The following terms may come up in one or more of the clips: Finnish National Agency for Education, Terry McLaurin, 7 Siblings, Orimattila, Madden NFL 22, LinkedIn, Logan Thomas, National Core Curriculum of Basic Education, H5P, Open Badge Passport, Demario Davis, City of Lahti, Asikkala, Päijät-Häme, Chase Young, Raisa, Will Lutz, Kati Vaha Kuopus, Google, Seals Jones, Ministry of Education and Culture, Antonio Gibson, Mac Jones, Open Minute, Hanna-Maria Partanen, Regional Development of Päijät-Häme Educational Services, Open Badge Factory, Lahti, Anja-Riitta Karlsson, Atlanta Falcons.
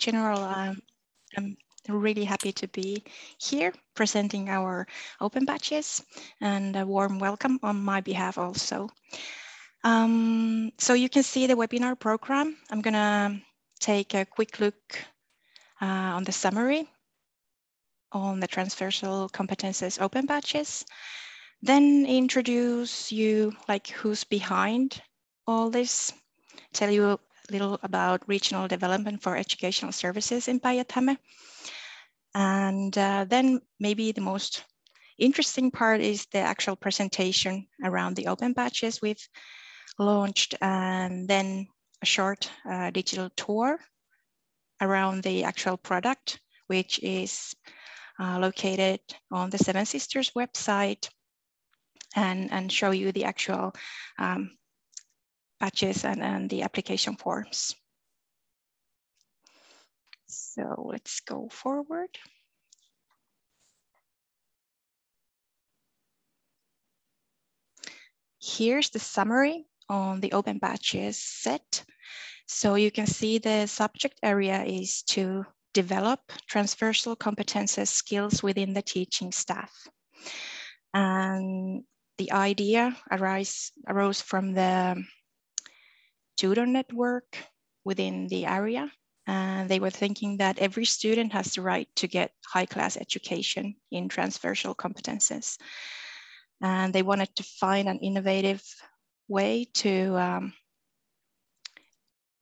general, I'm really happy to be here presenting our open badges, and a warm welcome on my behalf also. So you can see the webinar program. I'm gonna take a quick look on the summary on the transversal competences open badges, then introduce you like who's behind all this, tell you a little about regional development for educational services in Päijät-Häme. And then maybe the most interesting part is the actual presentation around the open badges we've launched, and then a short digital tour around the actual product, which is located on the Seven Sisters website, and show you the actual badges and the application forms. So let's go forward. Here's the summary on the open badges set. So you can see the subject area is to develop transversal competences skills within the teaching staff. And the idea arose from the tutor network within the area. And they were thinking that every student has the right to get high-class education in transversal competences. And they wanted to find an innovative way to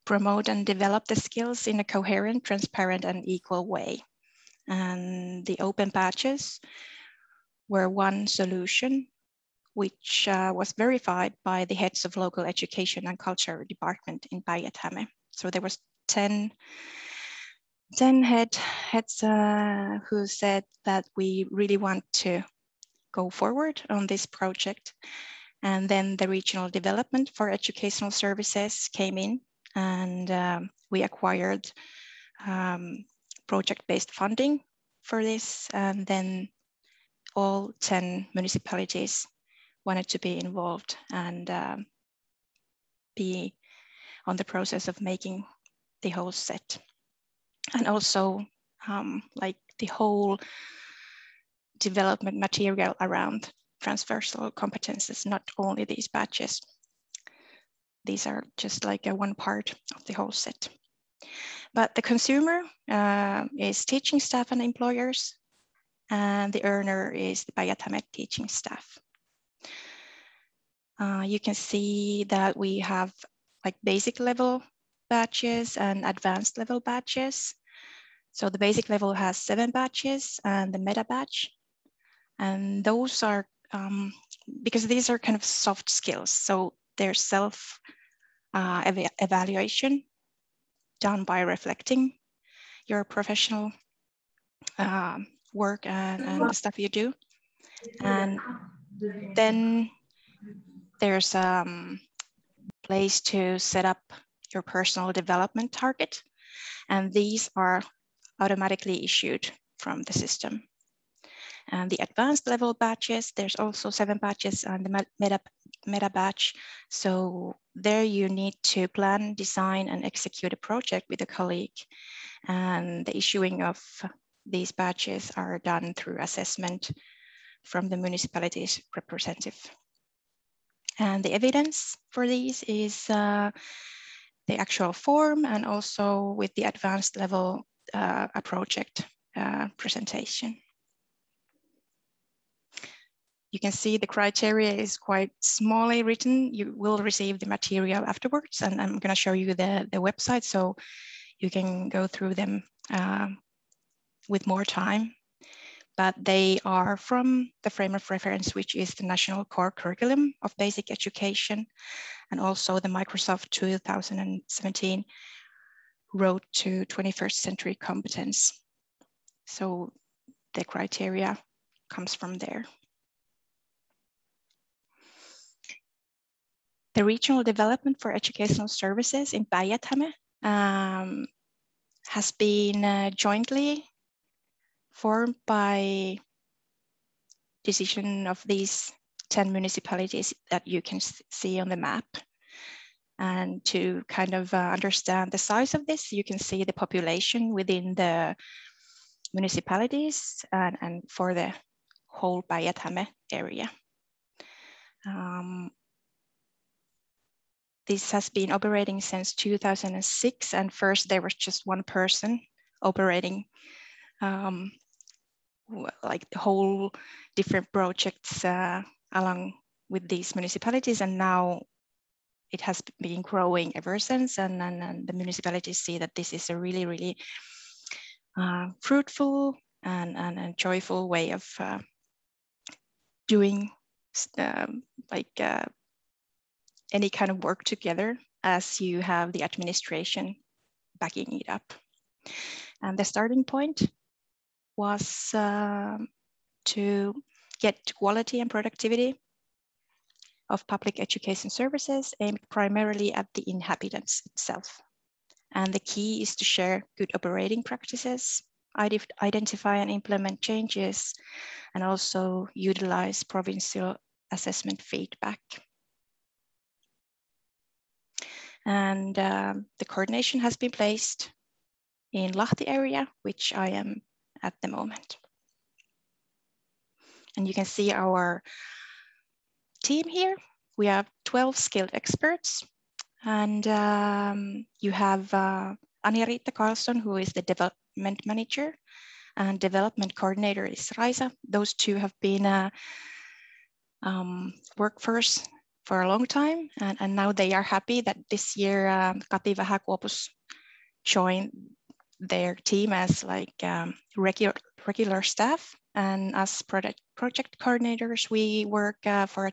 promote and develop the skills in a coherent, transparent, and equal way. And the open badges were one solution, which was verified by the heads of local education and culture department in Päijät-Häme. So there was 10 heads who said that we really want to go forward on this project. And then the regional development for educational services came in, and we acquired project-based funding for this. And then all 10 municipalities wanted to be involved and be on the process of making the whole set. And also like the whole development material around transversal competences, not only these badges. These are just like a one part of the whole set. But the consumer is teaching staff and employers, and the earner is the Päijät-Häme teaching staff. You can see that we have like basic level badges and advanced level badges. So the basic level has 7 badges and the meta badge. And those are, because these are kind of soft skills. So their self evaluation done by reflecting your professional work and the stuff you do. And then there's a place to set up your personal development target. And these are automatically issued from the system. And the advanced level badges, there's also 7 badges and the meta badge. So there you need to plan, design, and execute a project with a colleague. And the issuing of these badges are done through assessment from the municipality's representative. And the evidence for these is the actual form, and also with the advanced level, a project presentation. You can see the criteria is quite smallly written. You will receive the material afterwards, and I'm going to show you the website so you can go through them with more time. But they are from the frame of reference, which is the National Core Curriculum of Basic Education, and also the Microsoft 2017 Road to 21st Century Competence. So the criteria comes from there. The regional development for educational services in Päijät-Häme has been jointly formed by decision of these 10 municipalities that you can see on the map. And to kind of understand the size of this, you can see the population within the municipalities and for the whole Päijät-Häme area. This has been operating since 2006, and first there was just one person operating like the whole different projects along with these municipalities, and now it has been growing ever since, and the municipalities see that this is a really, really fruitful and joyful way of doing any kind of work together, as you have the administration backing it up. And the starting point was to get quality and productivity of public education services aimed primarily at the inhabitants itself. And the key is to share good operating practices, identify and implement changes, and also utilize provincial assessment feedback. And the coordination has been placed in Lahti area, which I am at the moment. And you can see our team here. We have 12 skilled experts, and you have Anja-Riitta Karlsson, who is the development manager, and development coordinator is Raisa. Those two have been a workforce for a long time, and now they are happy that this year Kati Vaha Kuopus joined their team as like regular staff, and as project coordinators we work for a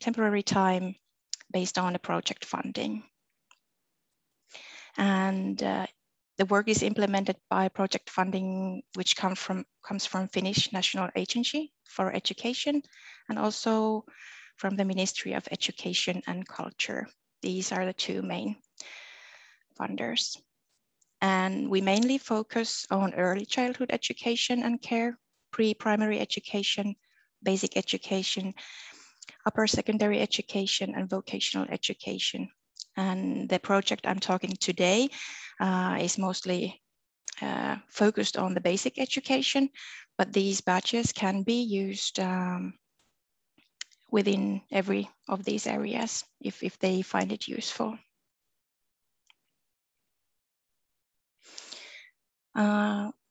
temporary time based on the project funding. And the work is implemented by project funding, which comes from Finnish National Agency for Education and also from the Ministry of Education and Culture. These are the two main funders. And we mainly focus on early childhood education and care, pre-primary education, basic education, upper secondary education, and vocational education. And the project I'm talking today is mostly focused on the basic education, but these badges can be used within every of these areas if they find it useful.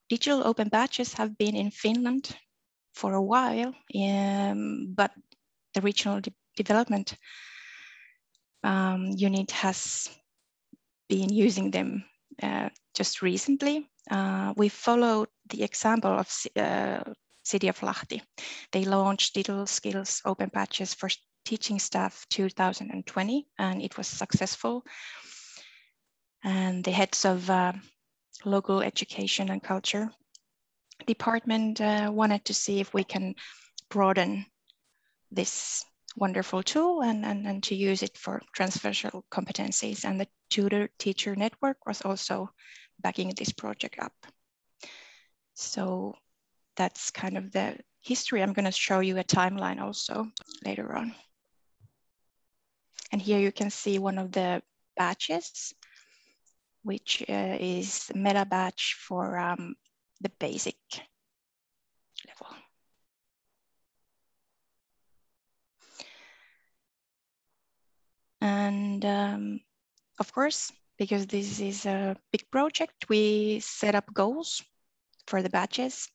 Digital open badges have been in Finland for a while, but the regional development unit has been using them just recently. We followed the example of City of Lahti. They launched digital skills open badges for teaching staff 2020, and it was successful. And the heads of local education and culture department wanted to see if we can broaden this wonderful tool and to use it for transversal competencies. And the tutor-teacher network was also backing this project up. So that's kind of the history. I'm going to show you a timeline also later on. And here you can see one of the badges, which is meta badge for the basic level. And of course, because this is a big project, we set up goals for the badges.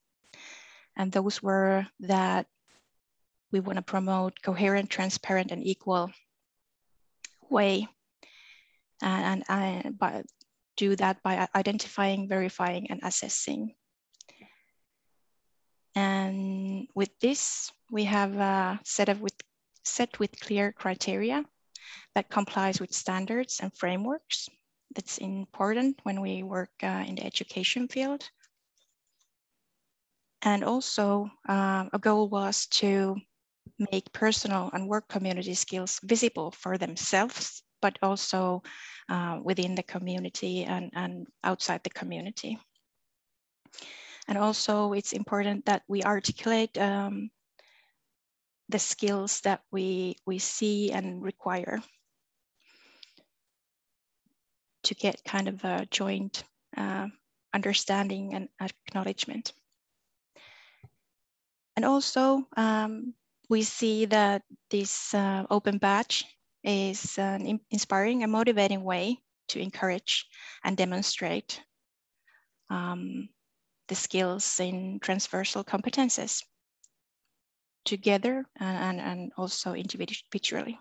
And those were that we want to promote coherent, transparent, and equal way. But do that by identifying, verifying, and assessing. And with this, we have set with clear criteria that complies with standards and frameworks. That's important when we work in the education field. And also a goal was to make personal and work community skills visible for themselves, but also within the community and outside the community. And also it's important that we articulate the skills that we see and require. to get kind of a joint understanding and acknowledgement. And also we see that this open badge is an inspiring and motivating way to encourage and demonstrate the skills in transversal competences together and also individually.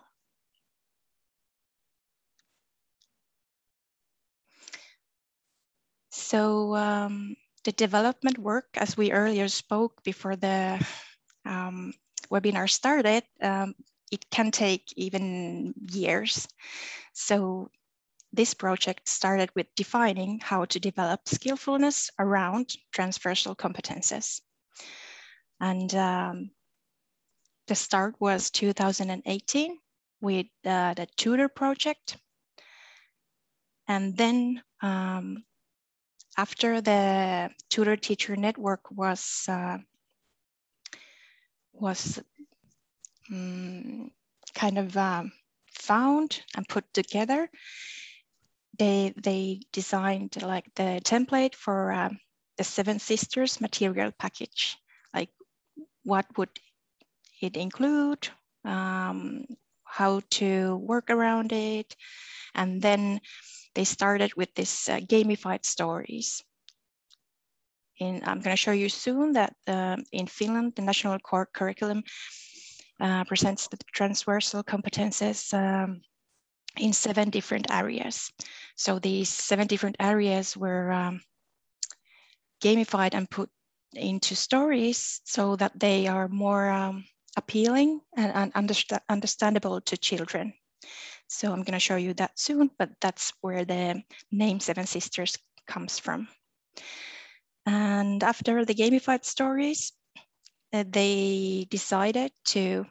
So the development work, as we earlier spoke before the webinar started, it can take even years. So this project started with defining how to develop skillfulness around transversal competences. And the start was 2018 with the tutor project. And then after the tutor-teacher network was found and put together, they designed like the template for the Seven Sisters material package, like what would it include, how to work around it. And then they started with this gamified stories. And I'm going to show you soon that in Finland, the National Core Curriculum presents the transversal competences in 7 different areas. So these 7 different areas were gamified and put into stories so that they are more appealing and understandable to children. So I'm going to show you that soon, but that's where the name Seven Sisters comes from. And after the gamified stories, they decided to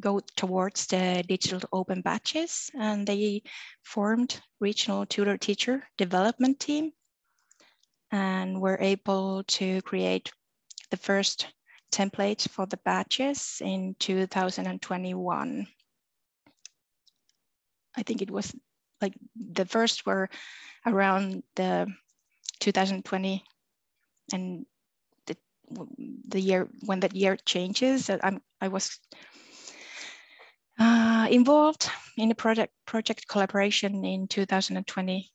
go towards the digital open badges, and they formed regional tutor-teacher development team and were able to create the first template for the badges in 2021. I think it was like the first were around the 2020 and the year when that year changes. So I was involved in a project collaboration in 2020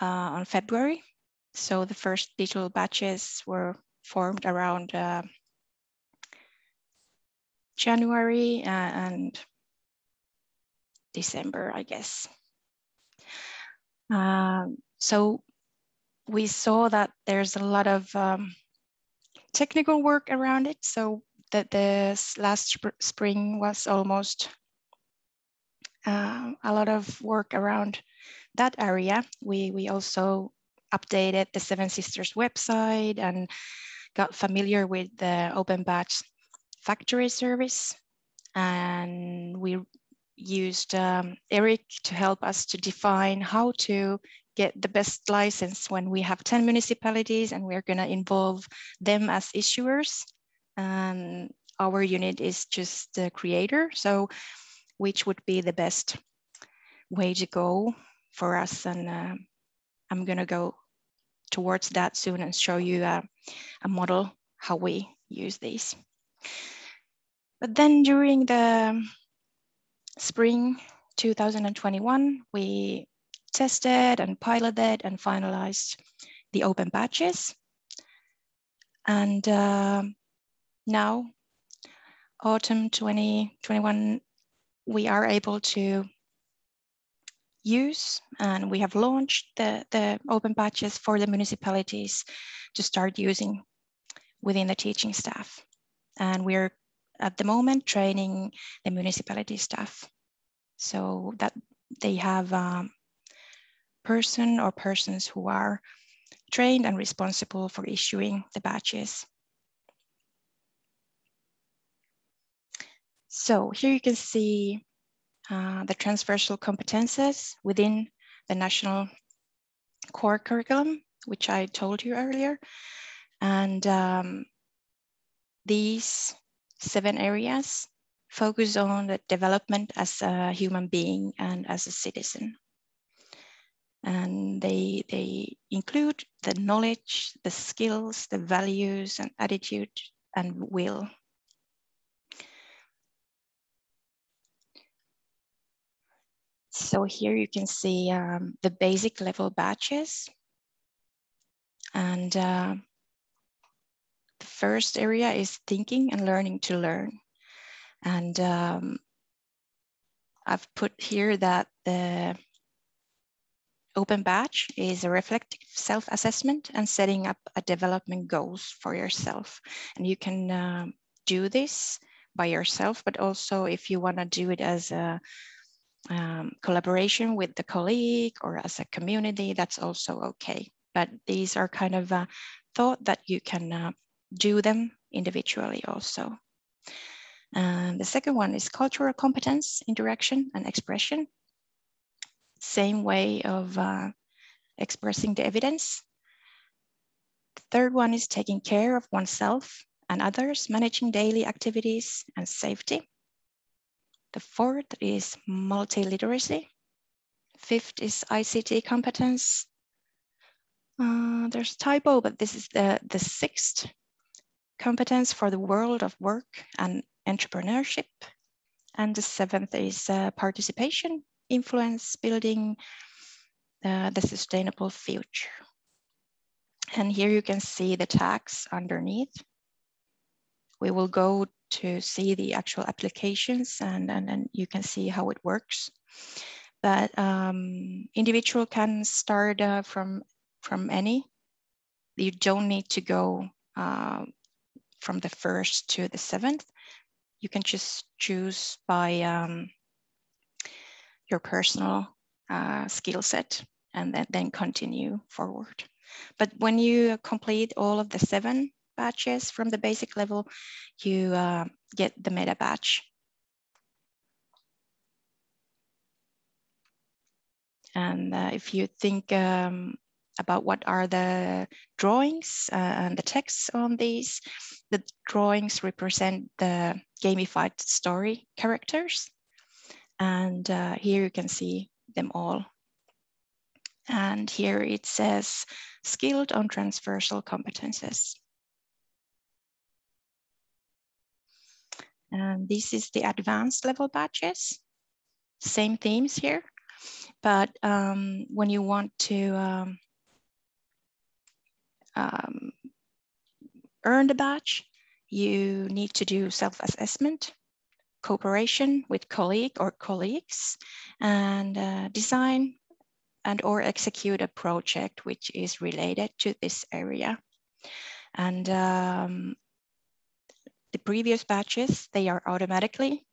on February. So the first digital badges were formed around January and December, I guess. So we saw that there's a lot of technical work around it. So that this last spring was almost a lot of work around that area. We also updated the Seven Sisters website and got familiar with the Open Badge Factory service. And we used Eric to help us to define how to get the best license when we have 10 municipalities, and we're going to involve them as issuers. And our unit is just the creator, so which would be the best way to go for us. And I'm going to go towards that soon and show you a model how we use these. But then during the spring 2021, we tested and piloted and finalized the open badges. And now, autumn 2021, we are able to use, and we have launched the open badges for the municipalities to start using within the teaching staff. And we're at the moment training the municipality staff so that they have person or persons who are trained and responsible for issuing the badges. So here you can see the transversal competences within the National Core Curriculum, which I told you earlier. And these 7 areas focus on the development as a human being and as a citizen. And they include the knowledge, the skills, the values and attitude and will. So here you can see the basic level badges. And the first area is thinking and learning to learn. And I've put here that the Open Badge is a reflective self-assessment and setting up a development goals for yourself. And you can do this by yourself, but also if you want to do it as a collaboration with the colleague or as a community, that's also okay. But these are kind of a thought that you can do them individually also. The second one is cultural competence, interaction and expression. Same way of expressing the evidence. The third one is taking care of oneself and others, managing daily activities and safety. The fourth is multiliteracy. Fifth is ICT competence. There's a typo, but this is the sixth competence for the world of work and entrepreneurship. And the seventh is participation, influence, building the sustainable future. And here you can see the tags underneath. We will go to see the actual applications and you can see how it works. But individual can start from any. You don't need to go from the first to the seventh. You can just choose by your personal skill set and then continue forward. But when you complete all of the 7 badges from the basic level, you get the meta badge. And if you think about what are the drawings and the texts on these, the drawings represent the gamified story characters. And here you can see them all. And here it says skilled on transversal competences. And this is the advanced level badges. Same themes here, but when you want to earn the badge, you need to do self-assessment, cooperation with colleague or colleagues, and design and or execute a project which is related to this area. And the previous badges, they are automatically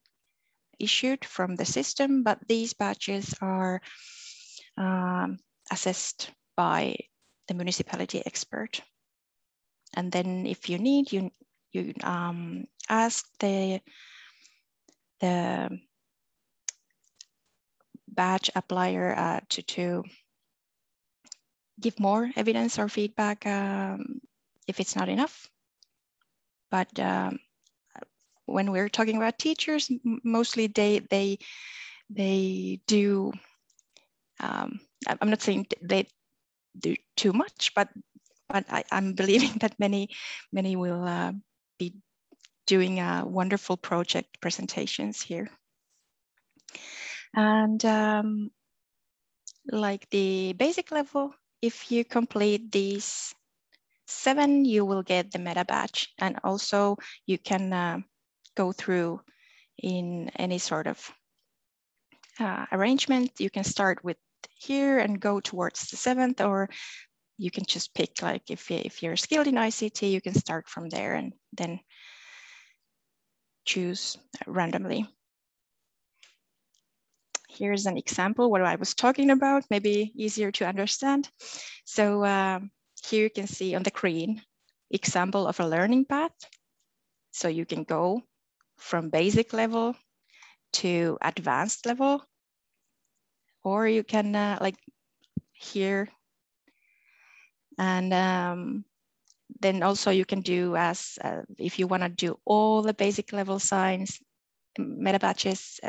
issued from the system, but these badges are assessed by the municipality expert. And then if you need, you ask the badge applier to give more evidence or feedback if it's not enough. But when we're talking about teachers, mostly they do, I'm not saying they do too much, but I'm believing that many will be doing wonderful project presentations here. And like the basic level, if you complete these 7, you will get the meta badge. And also you can go through in any sort of arrangement. You can start with here and go towards the 7th, or you can just pick, like if you're skilled in ICT, you can start from there and then choose randomly. Here's an example what I was talking about, maybe easier to understand. So here you can see on the green example of a learning path. So you can go from basic level to advanced level, or you can like here. And then also you can do as, if you want to do all the basic level meta badges,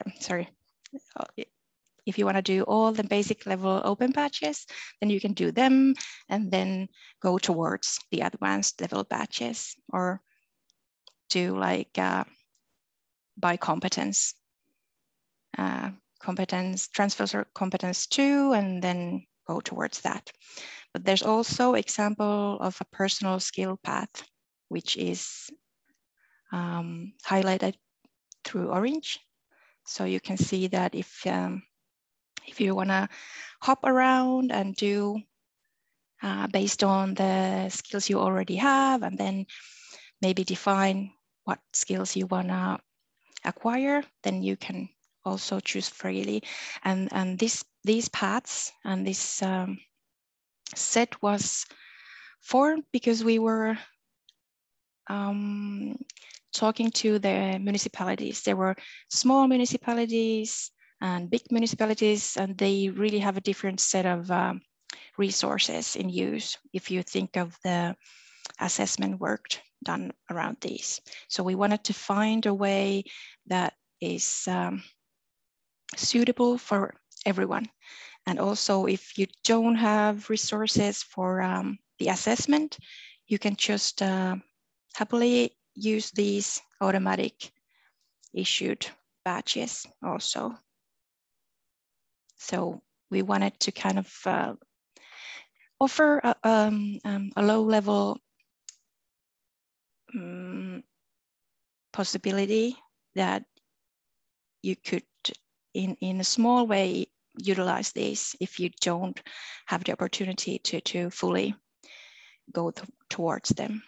If you want to do all the basic level open badges, then you can do them and then go towards the advanced level badges, or do like by competence. Competence, transfer competence 2, and then go towards that. But there's also example of a personal skill path, which is highlighted through orange. So you can see that if you want to hop around and do based on the skills you already have, and then maybe define what skills you want to acquire, then you can also choose freely. And these paths and this set was formed because we were talking to the municipalities. There were small municipalities and big municipalities, and they really have a different set of resources in use if you think of the assessment work done around these. So we wanted to find a way that is suitable for everyone. And also, if you don't have resources for the assessment, you can just happily use these automatic issued badges also. So we wanted to kind of offer a low level possibility that you could, in a small way, utilize this if you don't have the opportunity to fully go towards them.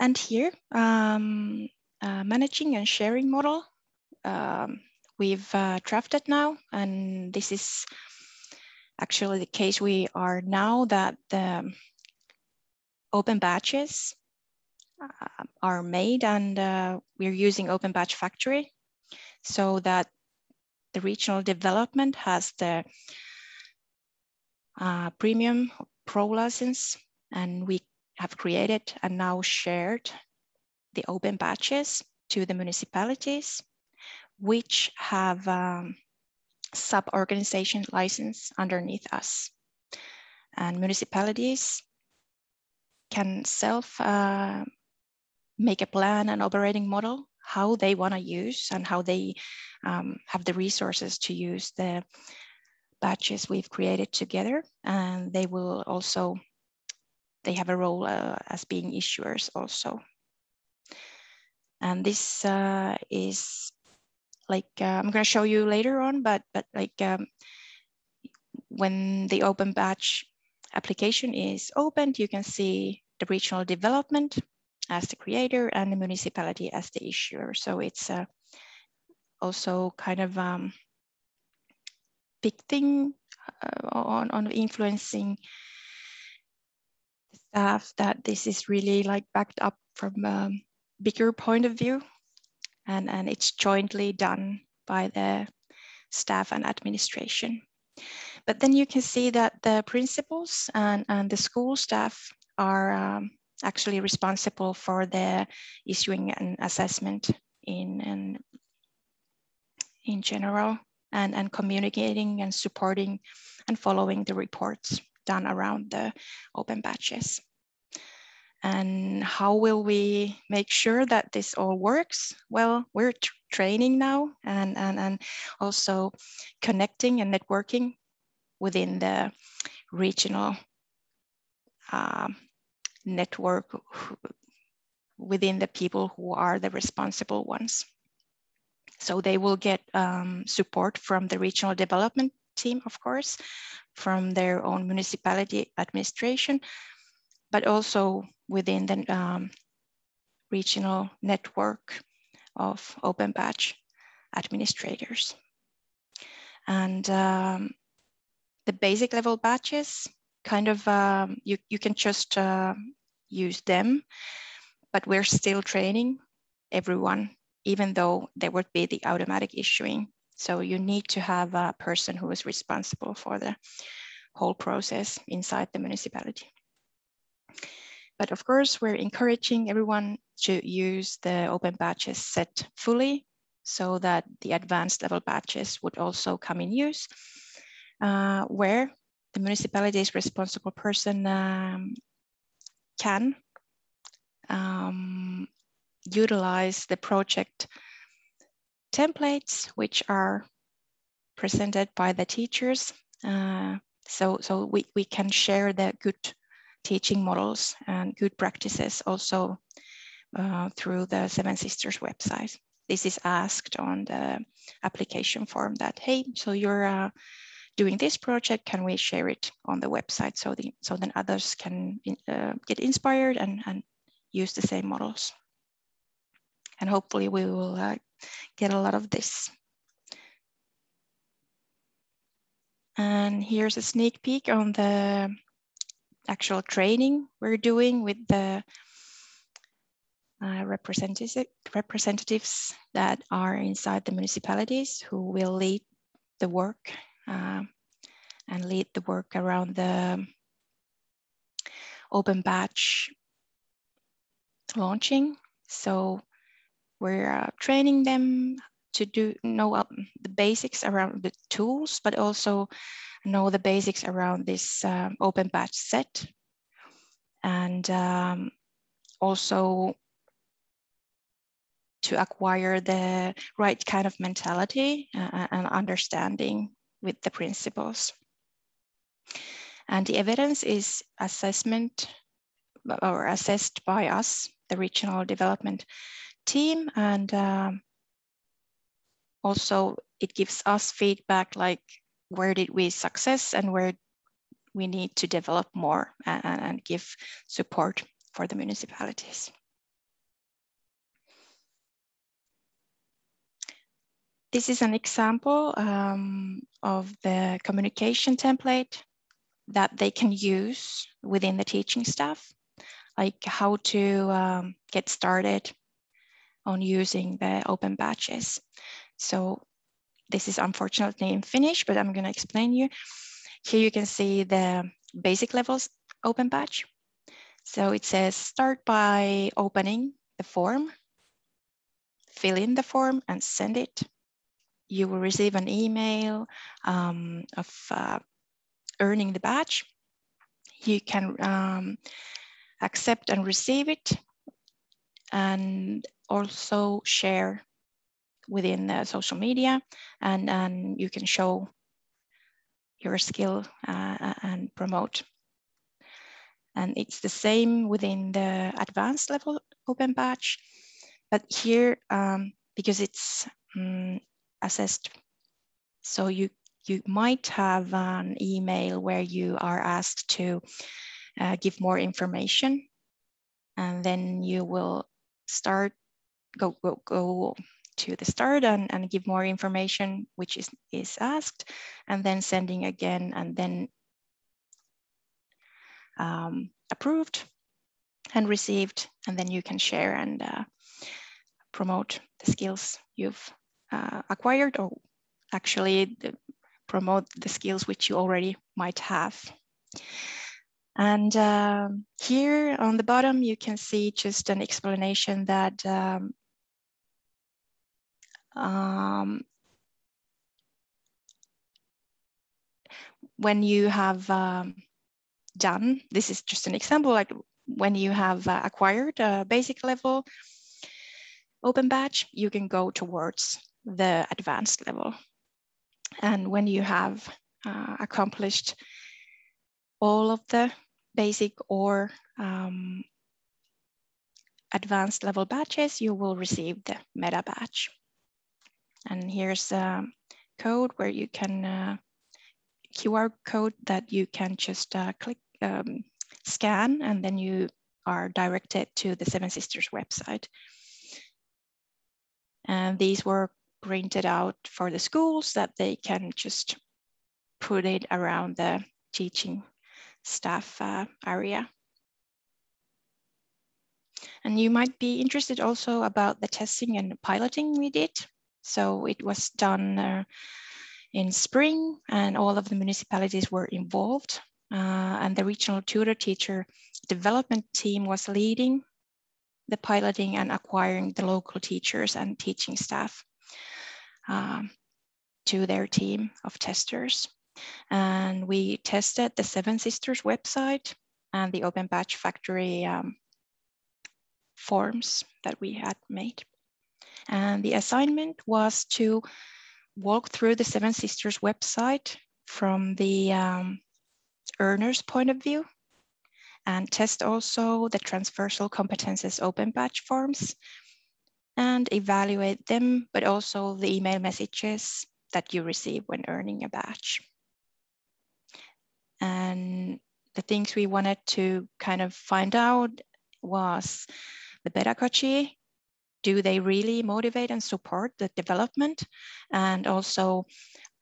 And here, managing and sharing model, we've drafted now, and this is actually the case we are now, that the open badges are made, and we're using Open Badge Factory so that the regional development has the premium pro license, and we have created and now shared the open badges to the municipalities, which have sub-organization license underneath us. And municipalities can self make a plan and operating model, how they want to use and how they have the resources to use the badges we've created together. And they will also, they have a role as being issuers also. And this is like, I'm going to show you later on, but like when the open badge application is opened, you can see the regional development as the creator and the municipality as the issuer. So it's also kind of big thing on influencing staff that this is really like backed up from a bigger point of view, and it's jointly done by the staff and administration. But then you can see that the principals and the school staff are actually responsible for the issuing an assessment in general, and communicating and supporting and following the reports done around the open badges. And how will we make sure that this all works? Well, we're training now, and also connecting and networking within the regional network, within the people who are the responsible ones. So they will get support from the regional development team, of course, from their own municipality administration, but also within the regional network of open badge administrators. And the basic level badges, kind of, you can just use them, but we're still training everyone, even though there would be the automatic issuing. So you need to have a person who is responsible for the whole process inside the municipality. But of course, we're encouraging everyone to use the open badges set fully. so that the advanced level badges would also come in use, where the municipality's responsible person can utilize the project templates, which are presented by the teachers. So we can share the good teaching models and good practices also through the Seven Sisters website. This is asked on the application form that, hey, so you're doing this project, can we share it on the website? So, so then others can get inspired and use the same models. And hopefully we will get a lot of this. And here's a sneak peek on the actual training we're doing with the representatives that are inside the municipalities who will lead the work and lead the work around the Open Badge launching. So we're training them to know the basics around the tools, but also know the basics around this Open Badge set, and also to acquire the right kind of mentality and understanding with the principles. And the evidence is assessed by us, the regional development team, and also it gives us feedback like where did we success and where we need to develop more and give support for the municipalities. This is an example of the communication template that they can use within the teaching staff, like how to get started on using the Open Badges. So this is unfortunately in Finnish, but I'm going to explain you. Here you can see the basic levels Open Badge. So it says start by opening the form, fill in the form and send it. You will receive an email of earning the badge. You can accept and receive it, and also share within the social media, and you can show your skill and promote. And it's the same within the advanced level Open Badge, but here because it's assessed, so you might have an email where you are asked to give more information, and then you will start go to the start and give more information, which is asked, and then sending again, and then approved and received, and then you can share and promote the skills you've acquired, or actually promote the skills which you already might have. And here on the bottom, you can see just an explanation that when you have done, this is just an example, like when you have acquired a basic level Open Badge, you can go towards the advanced level. And when you have accomplished all of the basic or advanced level badges, you will receive the meta badge. And here's a code where you can, QR code that you can just click, scan, and then you are directed to the Seven Sisters website. And these were printed out for the schools that they can just put it around the teaching staff area. And you might be interested also about the testing and piloting we did. So it was done in spring, and all of the municipalities were involved, and the regional tutor teacher development team was leading the piloting and acquiring the local teachers and teaching staff. to their team of testers. And we tested the Seven Sisters website and the Open Badge Factory forms that we had made. And the assignment was to walk through the Seven Sisters website from the earner's point of view, and test also the transversal competences Open Badge forms and evaluate them, but also the email messages that you receive when earning a badge. And the things we wanted to kind of find out was the pedagogy. Do they really motivate and support the development? And also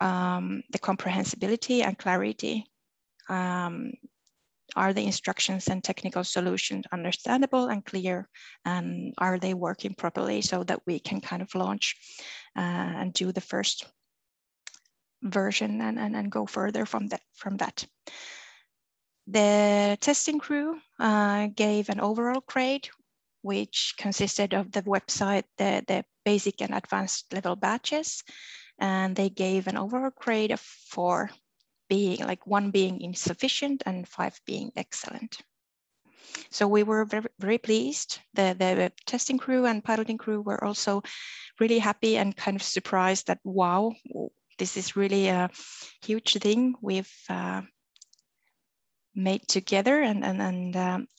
the comprehensibility and clarity. Are the instructions and technical solutions understandable and clear? And are they working properly so that we can kind of launch and do the first version and go further from that? The testing crew gave an overall grade, which consisted of the website, the basic and advanced level badges. And they gave an overall grade of 4, being like 1 being insufficient and 5 being excellent. So we were very, very pleased. The testing crew and piloting crew were also really happy and kind of surprised that, wow, this is really a huge thing we've made together. And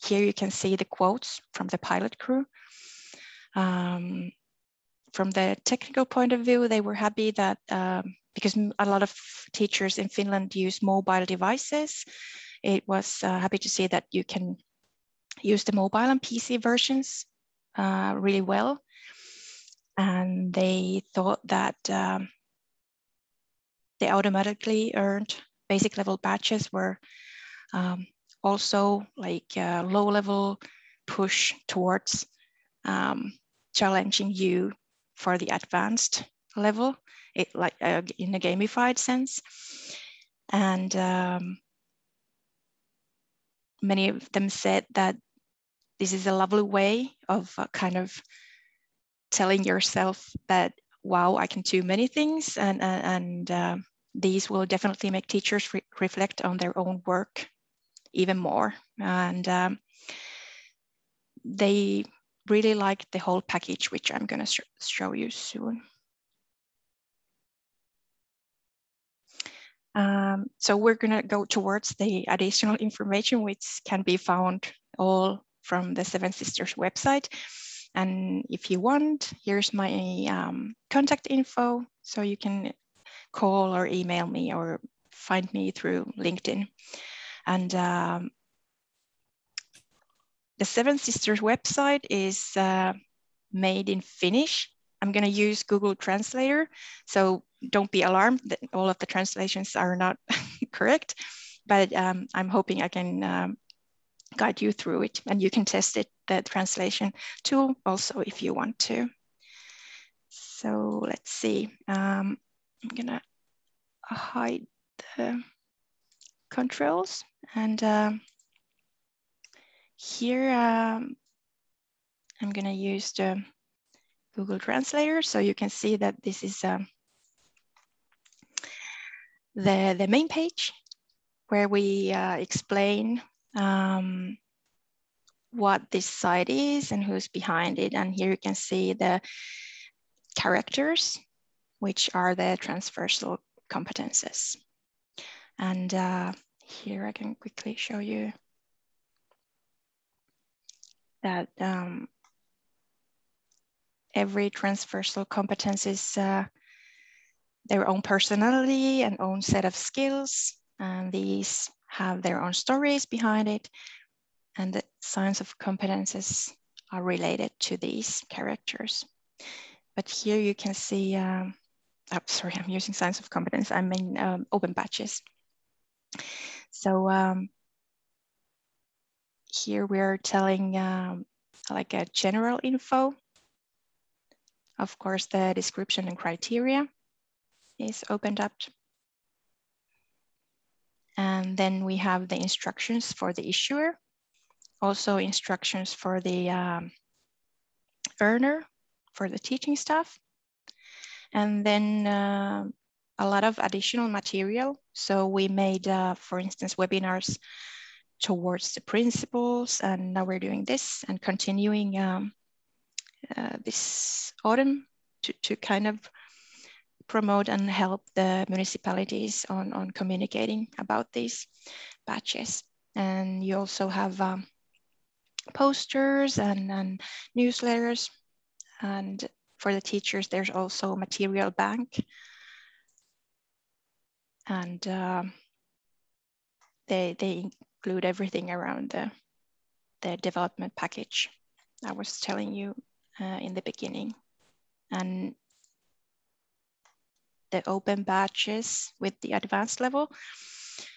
here you can see the quotes from the pilot crew. From the technical point of view, they were happy that because a lot of teachers in Finland use mobile devices. It was happy to see that you can use the mobile and PC versions really well. And they thought that the automatically earned basic level badges were also like a low level push towards challenging you for the advanced level, like in a gamified sense. And many of them said that this is a lovely way of kind of telling yourself that, wow, I can do many things, and these will definitely make teachers reflect on their own work even more. And they really liked the whole package, which I'm going to show you soon. So we're going to go towards the additional information, which can be found all from the Seven Sisters website. And if you want, here's my contact info. So you can call or email me or find me through LinkedIn. And the Seven Sisters website is made in Finnish. I'm going to use Google Translator, so don't be alarmed that all of the translations are not correct, but I'm hoping I can guide you through it, and you can test it, the translation tool also if you want to. So let's see, I'm gonna hide the controls, and here I'm gonna use the Google Translator, so you can see that this is the main page where we explain what this site is and who's behind it. And here you can see the characters, which are the transversal competences. And here I can quickly show you that every transversal competence is their own personality and own set of skills. And these have their own stories behind it. And the signs of competences are related to these characters. But here you can see, oh, sorry, I'm using signs of competence. I mean, open badges. So here we're telling like a general info. Of course, the description and criteria is opened up. And then we have the instructions for the issuer, also instructions for the earner, for the teaching staff, And then a lot of additional material. So we made, for instance, webinars towards the principals, and now we're doing this and continuing this autumn to kind of promote and help the municipalities on communicating about these badges. And you also have posters and newsletters. And for the teachers, there's also a material bank. And they include everything around the development package I was telling you in the beginning. And the open badges with the advanced level,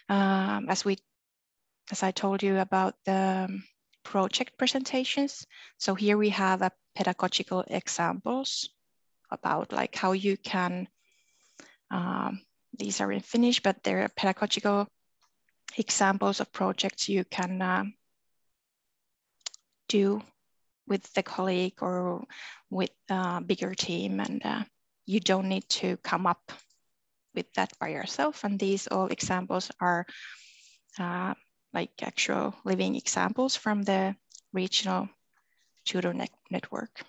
as I told you about the project presentations. So here we have a pedagogical examples about like how you can, these are in Finnish, but there are pedagogical examples of projects you can do with the colleague or with a bigger team, and you don't need to come up with that by yourself. And these all examples are like actual living examples from the regional tutor network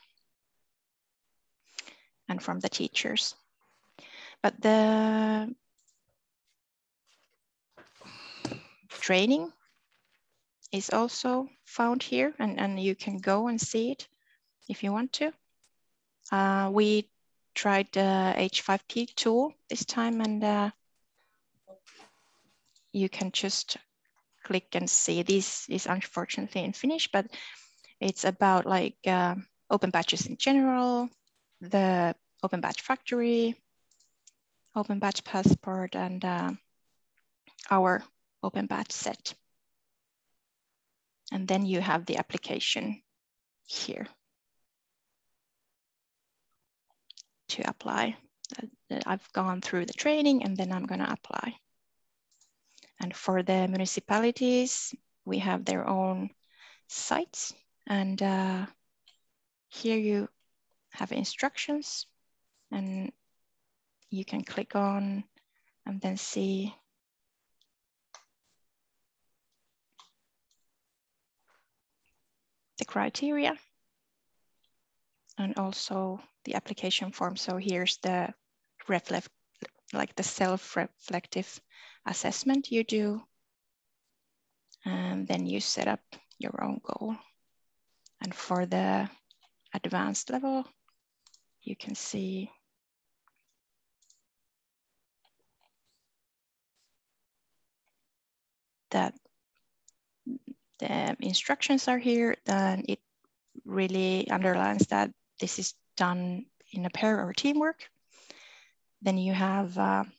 and from the teachers. But the training is also found here, and you can go and see it if you want to. We tried the H5P tool this time, and you can just click and see. This is unfortunately in Finnish, but it's about like open badges in general, the Open Badge Factory, Open Badge Passport, and our Open Badge set. And then you have the application here to apply. I've gone through the training, and then I'm going to apply. And for the municipalities, we have their own sites. And here you have instructions, and you can click on and then see the criteria and also the application form. So here's the like the self-reflective assessment you do, and then you set up your own goal. And for the advanced level, you can see that the instructions are here, then it really underlines that this is done in a pair or teamwork. Then you have the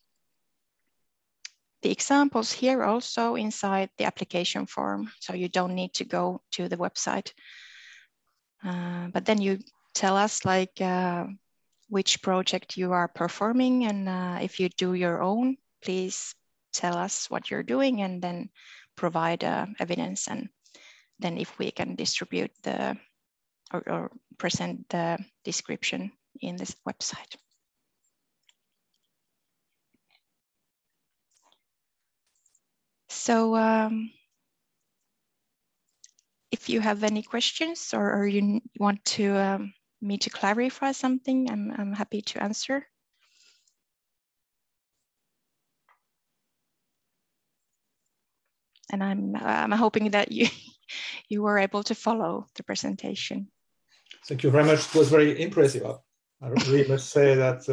examples here also inside the application form. So you don't need to go to the website. But then you tell us like which project you are performing, and if you do your own, please tell us what you're doing, and then provide evidence, and then if we can distribute the or present the description in this website. So if you have any questions, or you want to me to clarify something, I'm happy to answer. And I'm hoping that you were able to follow the presentation. Thank you very much. It was very impressive. I really must say that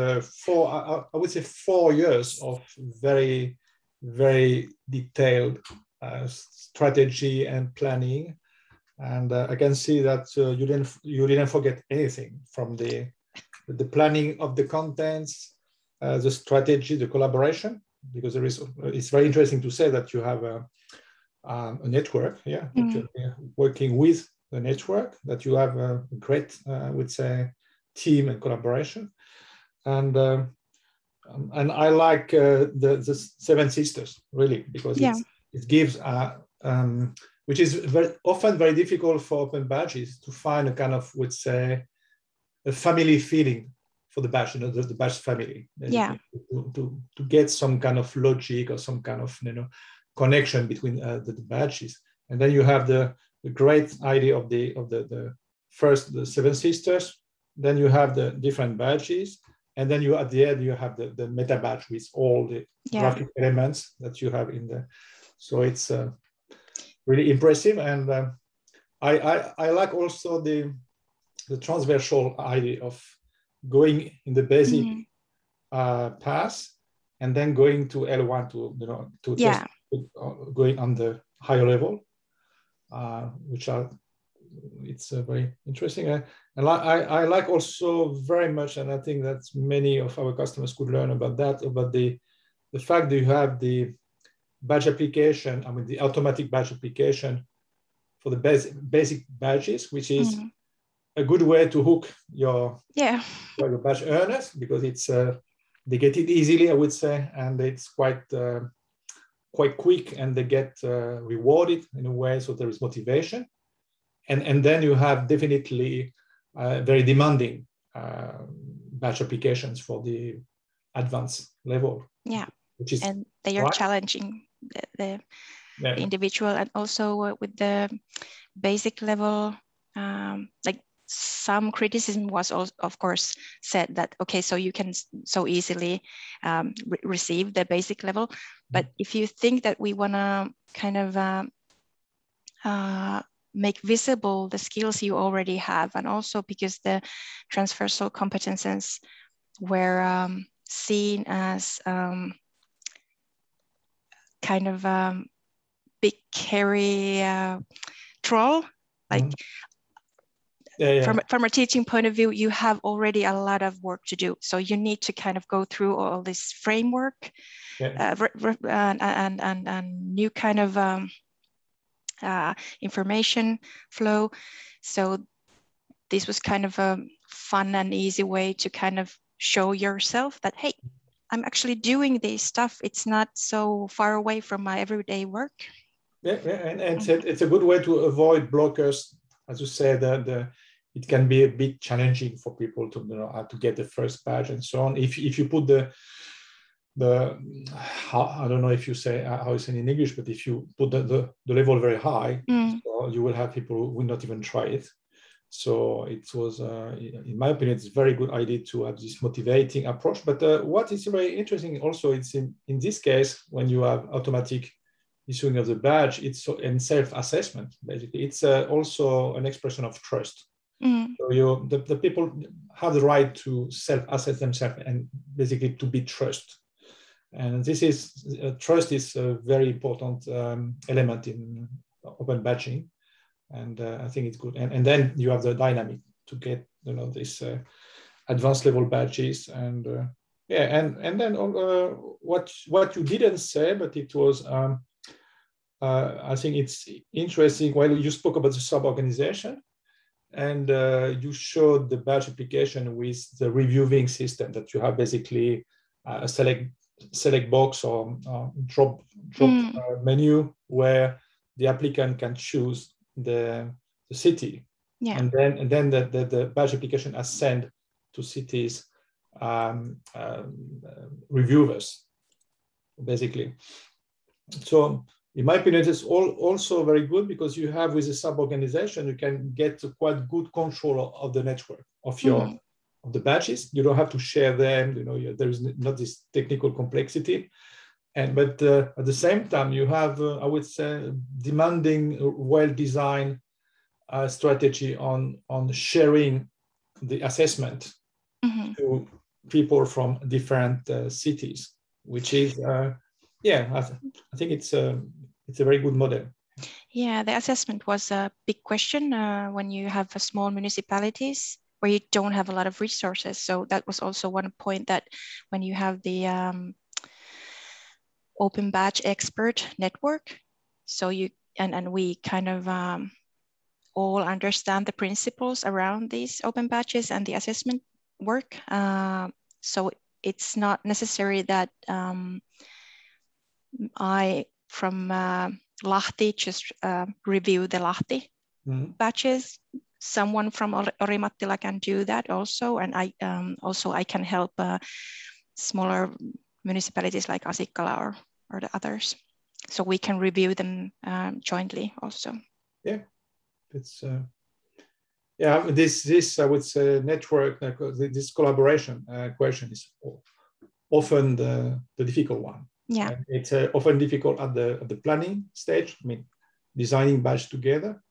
I would say 4 years of very, very detailed strategy and planning. And I can see that you didn't forget anything from the planning of the contents, the strategy, the collaboration, because there is, it's very interesting to say that you have a network, yeah, working with the network, that you have a great, I would say, team and collaboration. And I like the Seven Sisters, really, because it gives, which is very, often very difficult for open badges, to find a kind of, would say, a family feeling for the badge, you know, the badge family. Yeah. To get some kind of logic or some kind of, you know, connection between the badges. And then you have the great idea of the first, the seven sisters, then you have the different badges, and then you at the end you have the meta badge with all the graphic elements that you have in there. So it's really impressive. And I like also the transversal idea of going in the basic pass and then going to L1 to, you know, to test, going on the higher level, which are, it's very interesting. And I like also very much, and I think that many of our customers could learn about that, about the fact that you have the badge application, I mean, the automatic badge application for the basic badges, which is a good way to hook your badge earners, because it's they get it easily, I would say, and it's quite quick, and they get rewarded in a way, so there is motivation. And then you have definitely very demanding badge applications for the advanced level. Yeah, which is, and they are challenging the individual, and also with the basic level, like some criticism was also, of course, said that, okay, so you can so easily receive the basic level. But if you think that we want to kind of make visible the skills you already have, and also because the transversal competences were seen as kind of big hairy troll, like from a teaching point of view, you have already a lot of work to do, so you need to kind of go through all this framework and new kind of information flow. So this was kind of a fun and easy way to kind of show yourself that, hey, I'm actually doing this stuff. It's not so far away from my everyday work. And it's a good way to avoid blockers. As you said, it can be a bit challenging for people to, you know, to get the first badge and so on. If you put I don't know if you say how it's in English, but if you put the level very high, so you will have people who will not even try it. So it was, in my opinion, it's a very good idea to have this motivating approach. But what is very interesting also, it's in this case, when you have automatic issuing of the badge, it's in self-assessment, basically. It's also an expression of trust. So the people have the right to self-assess themselves and basically to be trusted. And this is trust is a very important element in open badging, and I think it's good. And then you have the dynamic to get, you know, this advanced level badges, and and then what you didn't say, but it was I think it's interesting. Well, you spoke about the sub-organization, and you showed the badge application with the reviewing system that you have, basically a select box or drop menu where the applicant can choose the city, and then the badge application is sent to cities reviewers, basically. So in my opinion, it's also very good, because you have with a sub-organization you can get quite good control of the network of your of the badges. You don't have to share them, you know, there is not this technical complexity. And but at the same time, you have, I would say, demanding, well-designed strategy on sharing the assessment to people from different cities, which is, I think it's a very good model. Yeah, the assessment was a big question when you have small municipalities where you don't have a lot of resources. So that was also one point, that when you have the Open Badge Expert Network, so you and we kind of all understand the principles around these open badges and the assessment work. So it's not necessary that I from Lahti just review the Lahti badges. someone from Orimattila can do that also, and I can help smaller municipalities like Asikkala or the others, so we can review them jointly also. Yeah, it's yeah, this I would say network, this collaboration question is often the difficult one. Yeah, and it's often difficult at the planning stage. I mean, designing badges together.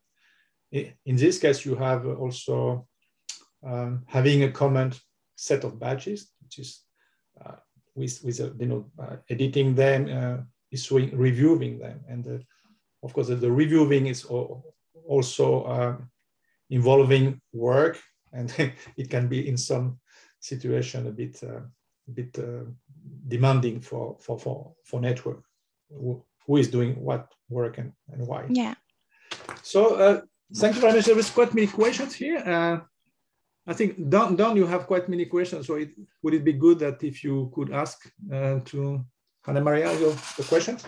In this case, you have also having a common set of badges, which is editing them, issuing, reviewing them, and of course the reviewing is also involving work, and it can be in some situation a bit demanding for network, who is doing what work and why. Yeah. So. Thank you very much. There was quite many questions here. I think, Don, you have quite many questions. So would it be good that if you could ask to Hanna Maria the questions?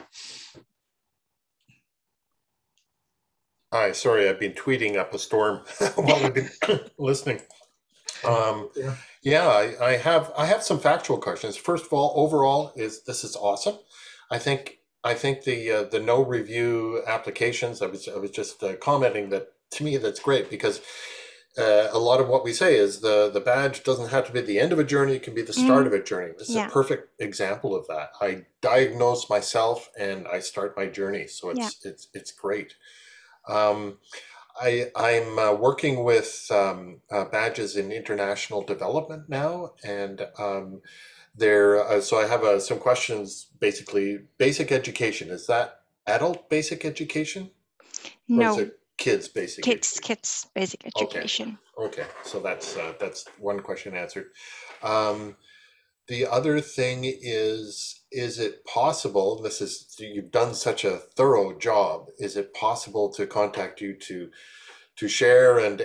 Hi, sorry, I've been tweeting up a storm while I've been listening. I have some factual questions. First of all, overall, this is awesome. I think the no review applications, I was just commenting that, to me, that's great, because a lot of what we say is the badge doesn't have to be the end of a journey, it can be the start of a journey. This is a perfect example of that. I diagnose myself and I start my journey. So it's great. I'm working with badges in international development now, and so I have some questions. Basically, basic education, is that adult basic education? No, or is it kids basic? Kids basic education. Okay, so that's one question answered. The other thing is it possible? This is, you've done such a thorough job. Is it possible to contact you to share and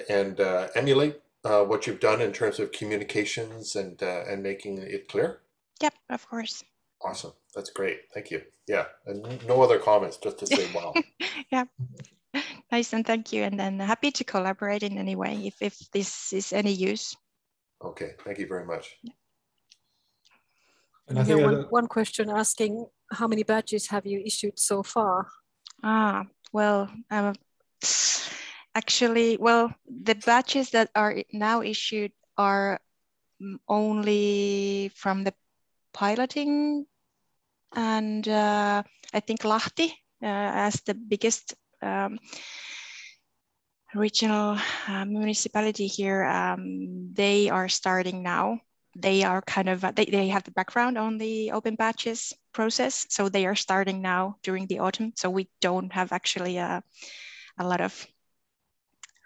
emulate what you've done in terms of communications and making it clear? Yep, of course. Awesome. That's great. Thank you. Yeah. And no other comments, just to say, wow. Yeah. Nice. And thank you. And then happy to collaborate in any way if this is any use. Okay. Thank you very much. Yeah. And I think one question asking, how many badges have you issued so far? Well, the badges that are now issued are only from the piloting, and I think Lahti as the biggest regional municipality here, they are starting now. They are kind of, they have the background on the open badges process, so they are starting now during the autumn. So we don't have actually a lot of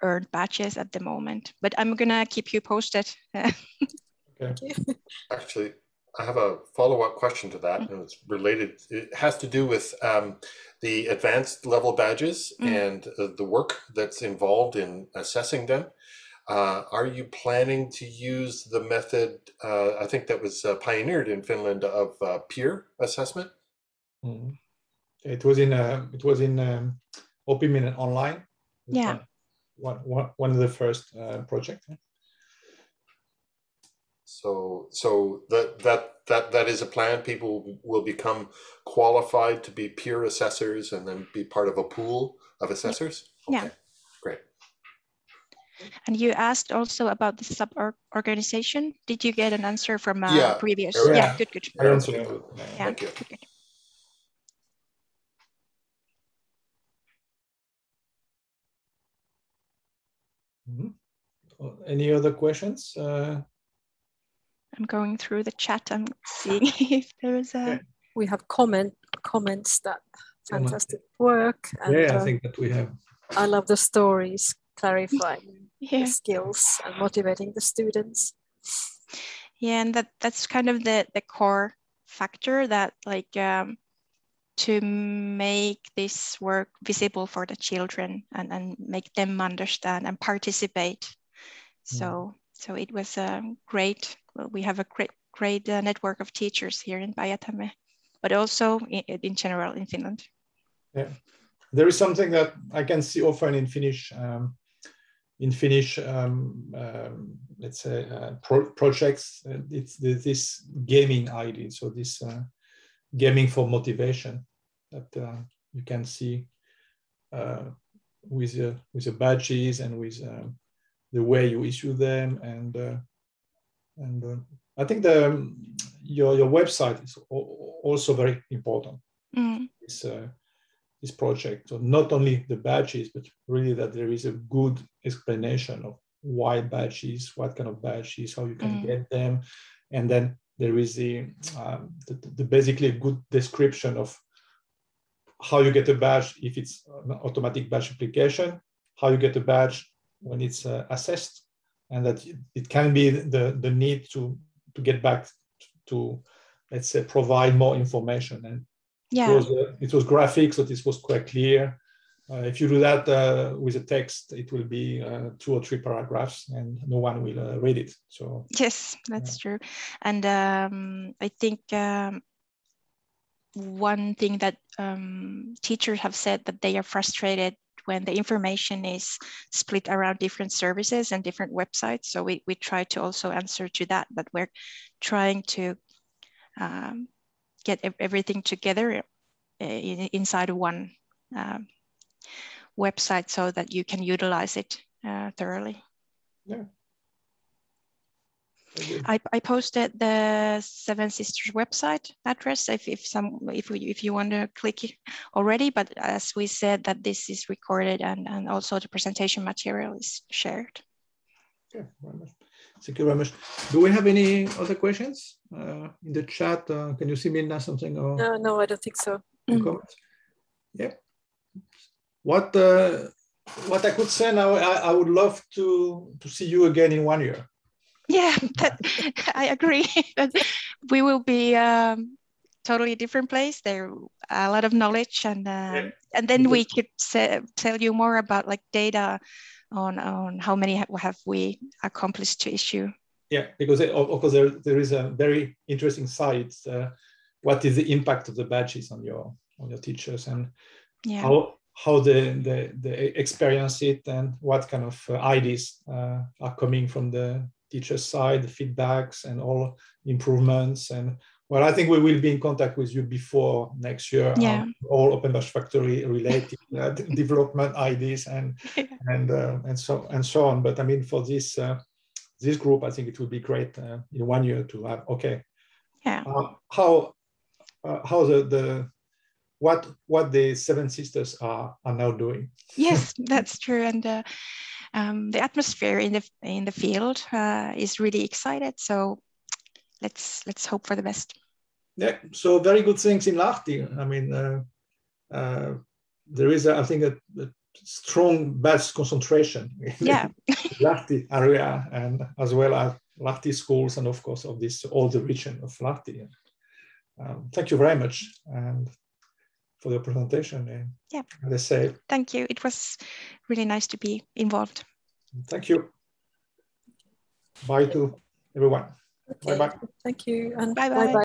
earned badges at the moment, but I'm gonna keep you posted. Okay. Actually, I have a follow-up question to that, and it's related. It has to do with the advanced level badges and the work that's involved in assessing them. Are you planning to use the method, I think that was pioneered in Finland, of peer assessment? Mm-hmm. It was in Open Minute online. Yeah. One of the first projects. So that is a plan. People will become qualified to be peer assessors and then be part of a pool of assessors. Yeah. Okay. Great. And you asked also about the sub-organization. Did you get an answer from previous? Yeah. Yeah, good. Thank you. Good. Mm-hmm. Any other questions? I'm going through the chat. I'm seeing if there is a. We have comments that fantastic work. And, I think that we have. I love the stories, clarifying the skills and motivating the students. Yeah, and that's kind of the core factor that, like, to make this work visible for the children and make them understand and participate. So it was great. We have a great network of teachers here in Päijät-Häme, but also in general in Finland. Yeah, there is something that I can see often in Finnish in Finnish, let's say, projects, it's this gaming idea. So this gaming for motivation that you can see with the badges and with the way you issue them. And I think the your website is also very important. Mm. This project, so not only the badges, but really that there is a good explanation of why badges, what kind of badges, how you can get them, and then there is the basically good description of how you get a badge if it's an automatic badge application, how you get a badge when it's assessed, and that it can be the need to get back to, let's say, provide more information. And yeah, it was graphic, so this was quite clear. If you do that with a text, it will be 2 or 3 paragraphs, and no one will read it. So yes, that's true. And I think one thing that teachers have said that they are frustrated when the information is split around different services and different websites. So we try to also answer to that, but we're trying to get everything together inside one website so that you can utilize it thoroughly. Yeah. I posted the Seven Sisters website address if you want to click it already, but as we said that this is recorded and also the presentation material is shared. Yeah, very much. Thank you very much. Do we have any other questions in the chat? Can you see me now something? Or no, I don't think so. Comments? Yeah. What I could say now, I would love to see you again in 1 year. Yeah, I agree. We will be totally different place. There are a lot of knowledge, and then we could tell you more about like data on how many have we accomplished to issue. Yeah, because of course there is a very interesting side. What is the impact of the badges on your teachers, and yeah, how they experience it, and what kind of ideas are coming from the teacher's side, the feedbacks and all improvements. And well, I think we will be in contact with you before next year. Yeah. All Open Badge Factory related development ideas and so on. But I mean, for this group, I think it would be great in 1 year to have. Okay. Yeah. How what the Seven Sisters are now doing? Yes, that's true. And the atmosphere in the field is really excited. So let's hope for the best. Yeah. So very good things in Lahti. I mean, there is, I think, a strong badge concentration in Lahti area, and as well as Lahti schools, and of course of this all the region of Lahti. Thank you very much and for the presentation. And yeah, let's say thank you. It was really nice to be involved. Thank you. Bye to everyone. Okay. Bye bye. Thank you and bye bye. Bye bye.